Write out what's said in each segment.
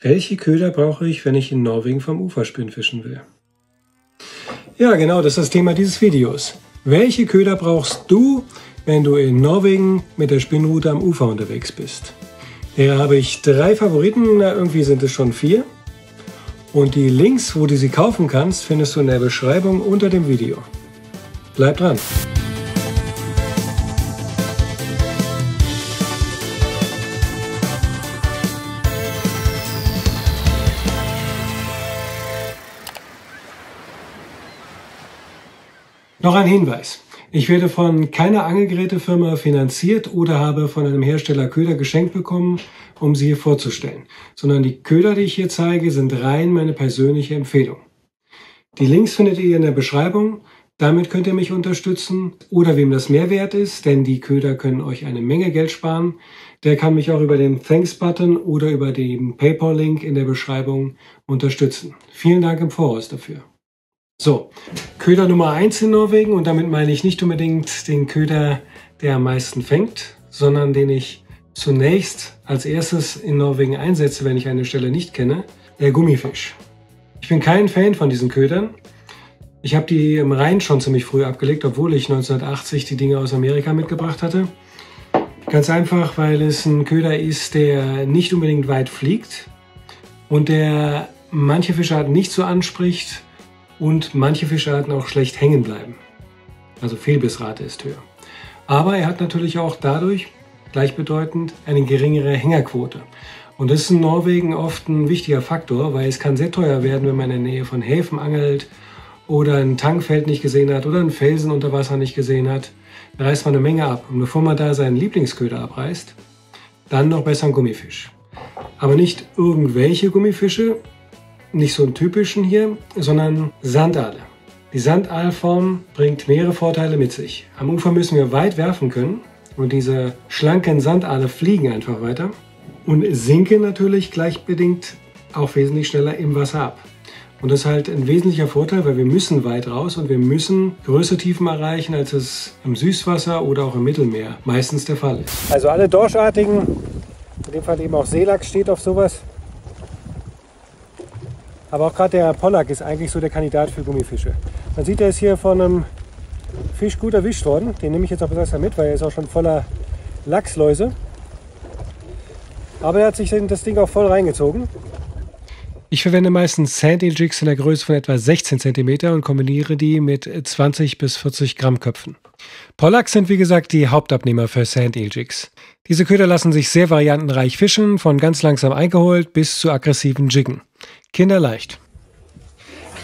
Welche Köder brauche ich, wenn ich in Norwegen vom Uferspinn fischen will? Ja, genau, das ist das Thema dieses Videos. Welche Köder brauchst du, wenn du in Norwegen mit der Spinnrute am Ufer unterwegs bist? Hier habe ich drei Favoriten, na, irgendwie sind es schon vier. Und die Links, wo du sie kaufen kannst, findest du in der Beschreibung unter dem Video. Bleib dran! Noch ein Hinweis. Ich werde von keiner Angelgerätefirma finanziert oder habe von einem Hersteller Köder geschenkt bekommen, um sie hier vorzustellen, sondern die Köder, die ich hier zeige, sind rein meine persönliche Empfehlung. Die Links findet ihr in der Beschreibung. Damit könnt ihr mich unterstützen oder wem das mehr wert ist, denn die Köder können euch eine Menge Geld sparen. Der kann mich auch über den Thanks-Button oder über den PayPal-Link in der Beschreibung unterstützen. Vielen Dank im Voraus dafür. So, Köder Nummer 1 in Norwegen, und damit meine ich nicht unbedingt den Köder, der am meisten fängt, sondern den ich zunächst als erstes in Norwegen einsetze, wenn ich eine Stelle nicht kenne, der Gummifisch. Ich bin kein Fan von diesen Ködern. Ich habe die im Rhein schon ziemlich früh abgelegt, obwohl ich 1980 die Dinge aus Amerika mitgebracht hatte. Ganz einfach, weil es ein Köder ist, der nicht unbedingt weit fliegt und der manche Fischarten nicht so anspricht, und manche Fischarten auch schlecht hängen bleiben. Also Fehlbissrate ist höher. Aber er hat natürlich auch dadurch gleichbedeutend eine geringere Hängerquote. Und das ist in Norwegen oft ein wichtiger Faktor, weil es kann sehr teuer werden, wenn man in der Nähe von Häfen angelt oder ein Tangfeld nicht gesehen hat oder einen Felsen unter Wasser nicht gesehen hat. Da reißt man eine Menge ab. Und bevor man da seinen Lieblingsköder abreißt, dann noch besser ein Gummifisch. Aber nicht irgendwelche Gummifische, nicht so einen typischen hier, sondern Sandaale. Die Sandaalform bringt mehrere Vorteile mit sich. Am Ufer müssen wir weit werfen können und diese schlanken Sandaale fliegen einfach weiter und sinken natürlich gleichbedingt auch wesentlich schneller im Wasser ab. Und das ist halt ein wesentlicher Vorteil, weil wir müssen weit raus und wir müssen größere Tiefen erreichen, als es im Süßwasser oder auch im Mittelmeer meistens der Fall ist. Also alle Dorschartigen, in dem Fall eben auch Seelachs steht auf sowas. Aber auch gerade der Pollack ist eigentlich so der Kandidat für Gummifische. Man sieht, der ist hier von einem Fisch gut erwischt worden. Den nehme ich jetzt auch besser mit, weil er ist auch schon voller Lachsläuse. Aber er hat sich das Ding auch voll reingezogen. Ich verwende meistens SANDEEL-Jigs in der Größe von etwa 16 cm und kombiniere die mit 20 bis 40 Gramm Köpfen. Pollacks sind wie gesagt die Hauptabnehmer für SANDEEL-Jigs. Diese Köder lassen sich sehr variantenreich fischen, von ganz langsam eingeholt bis zu aggressiven Jiggen. Kinderleicht.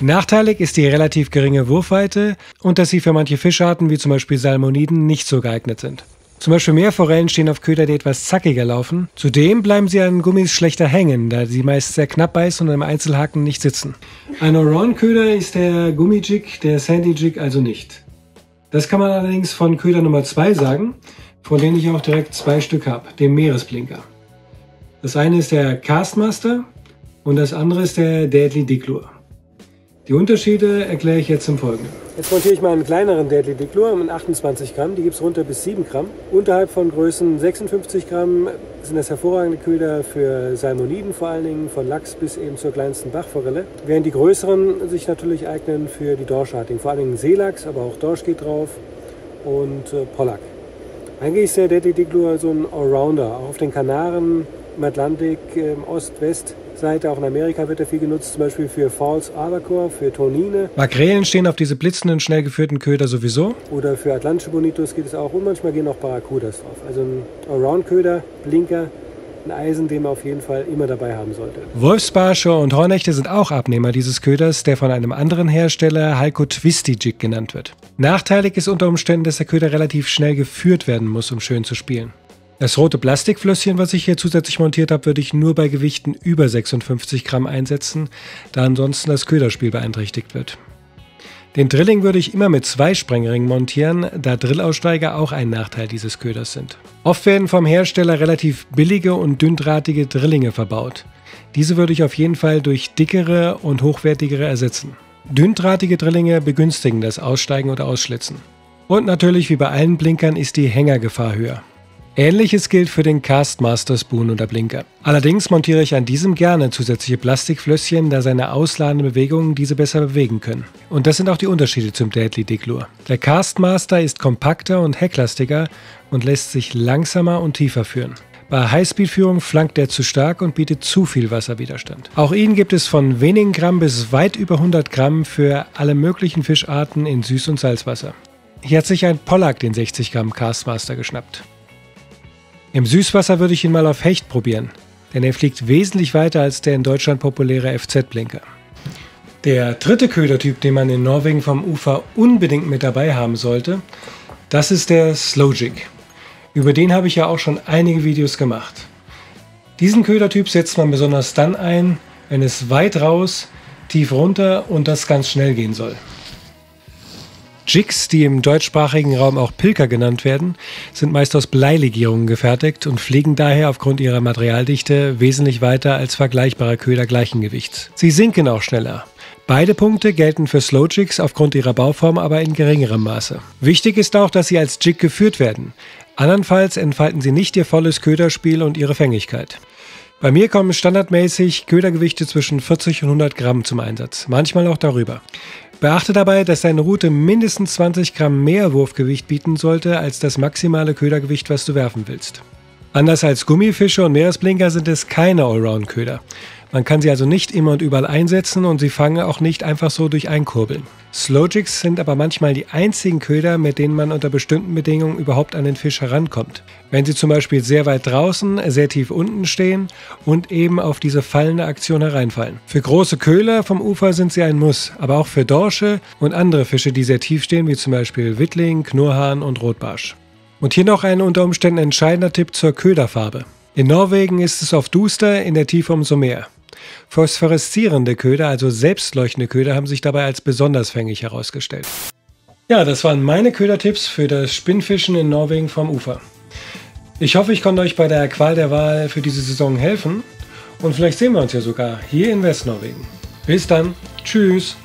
Nachteilig ist die relativ geringe Wurfweite und dass sie für manche Fischarten wie zum Beispiel Salmoniden nicht so geeignet sind. Zum Beispiel Meerforellen stehen auf Köder, die etwas zackiger laufen. Zudem bleiben sie an Gummis schlechter hängen, da sie meist sehr knapp beißen und im Einzelhaken nicht sitzen. Ein Allround-Köder ist der Gummijig, der SANDEEL-Jig also nicht. Das kann man allerdings von Köder Nummer 2 sagen, von denen ich auch direkt zwei Stück habe, dem Meeresblinker. Das eine ist der Kastmaster und das andere ist der Deadly Dick Lure. Die Unterschiede erkläre ich jetzt im Folgenden. Jetzt montiere ich mal einen kleineren Deadly Dick Lure mit 28 Gramm, die gibt es runter bis 7 Gramm. Unterhalb von Größen 56 Gramm sind das hervorragende Köder für Salmoniden, vor allen Dingen von Lachs bis eben zur kleinsten Bachforelle. Während die größeren sich natürlich eignen für die Dorschartigen, vor allen Dingen Seelachs, aber auch Dorsch geht drauf und Pollack. Eigentlich ist der Deadly Dick Lure so ein Allrounder, auch auf den Kanaren, im Atlantik, Ost-West. Seite, auch in Amerika wird er viel genutzt, zum Beispiel für False Albacore, für Tonine. Makrelen stehen auf diese blitzenden, schnell geführten Köder sowieso. Oder für atlantische Bonitos geht es auch, und manchmal gehen auch Barracudas drauf. Also ein Allround-Köder, Blinker, ein Eisen, den man auf jeden Fall immer dabei haben sollte. Wolfsbarsche und Hornechte sind auch Abnehmer dieses Köders, der von einem anderen Hersteller Halko Twistyjig genannt wird. Nachteilig ist unter Umständen, dass der Köder relativ schnell geführt werden muss, um schön zu spielen. Das rote Plastikflösschen, was ich hier zusätzlich montiert habe, würde ich nur bei Gewichten über 56 Gramm einsetzen, da ansonsten das Köderspiel beeinträchtigt wird. Den Drilling würde ich immer mit zwei Sprengringen montieren, da Drillaussteiger auch ein Nachteil dieses Köders sind. Oft werden vom Hersteller relativ billige und dünndrahtige Drillinge verbaut. Diese würde ich auf jeden Fall durch dickere und hochwertigere ersetzen. Dünndrahtige Drillinge begünstigen das Aussteigen oder Ausschlitzen. Und natürlich, wie bei allen Blinkern, ist die Hängergefahr höher. Ähnliches gilt für den Kastmaster Spoon oder Blinker. Allerdings montiere ich an diesem gerne zusätzliche Plastikflösschen, da seine ausladenden Bewegungen diese besser bewegen können. Und das sind auch die Unterschiede zum Deadly Dick Lure. Der Kastmaster ist kompakter und hecklastiger und lässt sich langsamer und tiefer führen. Bei Highspeed-Führung flankt er zu stark und bietet zu viel Wasserwiderstand. Auch ihn gibt es von wenigen Gramm bis weit über 100 Gramm für alle möglichen Fischarten in Süß- und Salzwasser. Hier hat sich ein Pollack den 60 Gramm Kastmaster geschnappt. Im Süßwasser würde ich ihn mal auf Hecht probieren, denn er fliegt wesentlich weiter als der in Deutschland populäre FZ-Blinker. Der dritte Ködertyp, den man in Norwegen vom Ufer unbedingt mit dabei haben sollte, das ist der Slowjig. Über den habe ich ja auch schon einige Videos gemacht. Diesen Ködertyp setzt man besonders dann ein, wenn es weit raus, tief runter und das ganz schnell gehen soll. Jigs, die im deutschsprachigen Raum auch Pilker genannt werden, sind meist aus Bleilegierungen gefertigt und fliegen daher aufgrund ihrer Materialdichte wesentlich weiter als vergleichbare Köder gleichen Gewichts. Sie sinken auch schneller. Beide Punkte gelten für Slowjigs aufgrund ihrer Bauform aber in geringerem Maße. Wichtig ist auch, dass sie als Jig geführt werden. Andernfalls entfalten sie nicht ihr volles Köderspiel und ihre Fängigkeit. Bei mir kommen standardmäßig Ködergewichte zwischen 40 und 100 Gramm zum Einsatz, manchmal auch darüber. Beachte dabei, dass deine Rute mindestens 20 Gramm mehr Wurfgewicht bieten sollte als das maximale Ködergewicht, was du werfen willst. Anders als Gummifische und Meeresblinker sind es keine Allround-Köder. Man kann sie also nicht immer und überall einsetzen und sie fangen auch nicht einfach so durch Einkurbeln. Slowjigs sind aber manchmal die einzigen Köder, mit denen man unter bestimmten Bedingungen überhaupt an den Fisch herankommt. Wenn sie zum Beispiel sehr weit draußen, sehr tief unten stehen und eben auf diese fallende Aktion hereinfallen. Für große Köhler vom Ufer sind sie ein Muss, aber auch für Dorsche und andere Fische, die sehr tief stehen, wie zum Beispiel Wittling, Knurrhahn und Rotbarsch. Und hier noch ein unter Umständen entscheidender Tipp zur Köderfarbe. In Norwegen ist es oft duster, in der Tiefe umso mehr. Phosphoreszierende Köder, also selbstleuchtende Köder, haben sich dabei als besonders fängig herausgestellt. Ja, das waren meine Ködertipps für das Spinnfischen in Norwegen vom Ufer. Ich hoffe, ich konnte euch bei der Qual der Wahl für diese Saison helfen und vielleicht sehen wir uns ja sogar hier in Westnorwegen. Bis dann, tschüss!